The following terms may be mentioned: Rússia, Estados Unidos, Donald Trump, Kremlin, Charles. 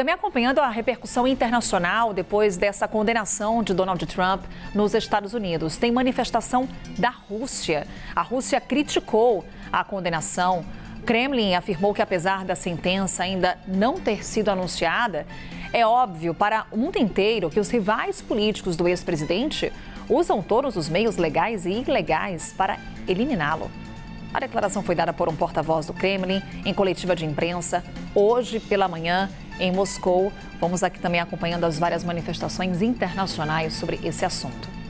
também acompanhando a repercussão internacional depois dessa condenação de Donald Trump nos Estados Unidos. Tem manifestação da Rússia. A Rússia criticou a condenação. Kremlin afirmou que, apesar da sentença ainda não ter sido anunciada, é óbvio para o mundo inteiro que os rivais políticos do ex-presidente usam todos os meios legais e ilegais para eliminá-lo. A declaração foi dada por um porta-voz do Kremlin em coletiva de imprensa hoje pela manhã em Moscou. Vamos aqui também acompanhando as várias manifestações internacionais sobre esse assunto.